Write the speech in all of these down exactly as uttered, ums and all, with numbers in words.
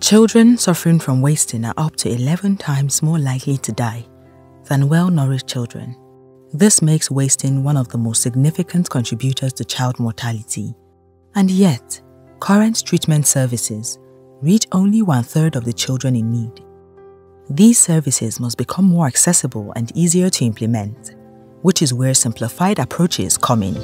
Children suffering from wasting are up to eleven times more likely to die than well-nourished children. This makes wasting one of the most significant contributors to child mortality. And yet, current treatment services reach only one-third of the children in need. These services must become more accessible and easier to implement, which is where simplified approaches come in.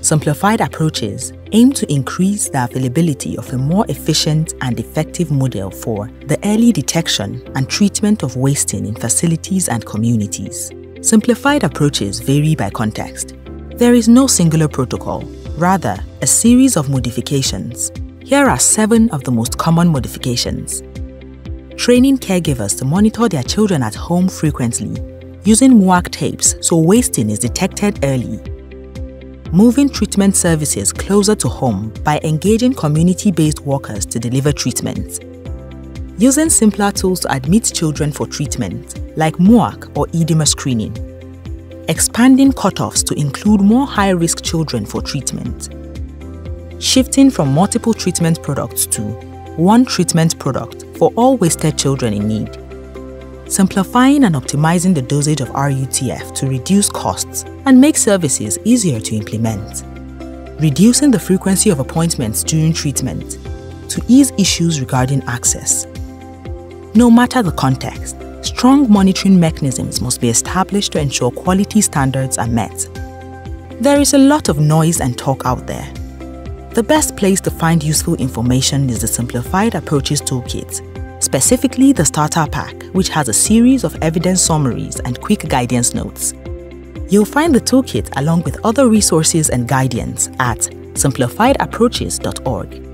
Simplified approaches aim to increase the availability of a more efficient and effective model for the early detection and treatment of wasting in facilities and communities. Simplified approaches vary by context. There is no singular protocol, rather a series of modifications. Here are seven of the most common modifications. Training caregivers to monitor their children at home frequently, using M U A C tapes so wasting is detected early. Moving treatment services closer to home by engaging community-based workers to deliver treatment. Using simpler tools to admit children for treatment, like M U A C or edema screening. Expanding cutoffs to include more high-risk children for treatment. Shifting from multiple treatment products to one treatment product for all wasted children in need. Simplifying and optimizing the dosage of R U T F to reduce costs and make services easier to implement. Reducing the frequency of appointments during treatment to ease issues regarding access. No matter the context, strong monitoring mechanisms must be established to ensure quality standards are met. There is a lot of noise and talk out there. The best place to find useful information is the Simplified Approaches Toolkit. Specifically the Starter Pack, which has a series of evidence summaries and quick guidance notes. You'll find the toolkit along with other resources and guidance at simplified approaches dot org.